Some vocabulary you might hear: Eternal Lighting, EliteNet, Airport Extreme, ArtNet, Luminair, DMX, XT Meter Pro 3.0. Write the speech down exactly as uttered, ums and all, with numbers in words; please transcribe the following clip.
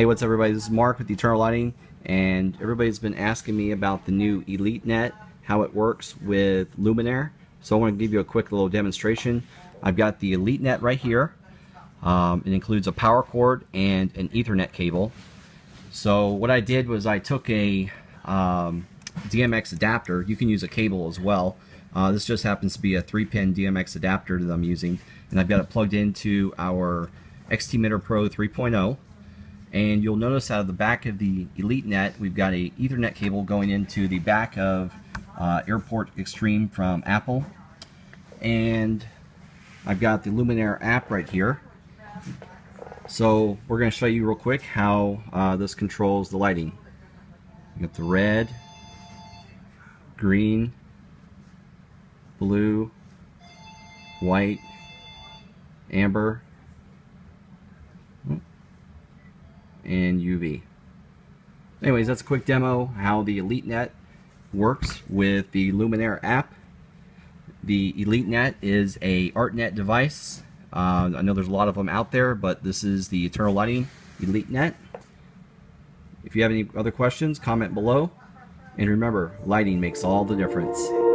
Hey, what's up everybody? This is Mark with Eternal Lighting, and everybody's been asking me about the new EliteNet, how it works with Luminair. So I want to give you a quick little demonstration. I've got the EliteNet right here. Um, it includes a power cord and an Ethernet cable. So what I did was I took a um, D M X adapter. You can use a cable as well. Uh, this just happens to be a three pin D M X adapter that I'm using, and I've got it plugged into our X T Meter Pro three point oh, and you'll notice out of the back of the EliteNet we've got a Ethernet cable going into the back of uh, Airport Extreme from Apple, and I've got the Luminair app right here. So we're going to show you real quick how uh, this controls the lighting. You got the red, green, blue, white, amber, and U V. Anyways, that's a quick demo how the EliteNet works with the Luminair app. The EliteNet is a ArtNet device. Uh, I know there's a lot of them out there, but this is the Eternal Lighting EliteNet. If you have any other questions, comment below. And remember, lighting makes all the difference.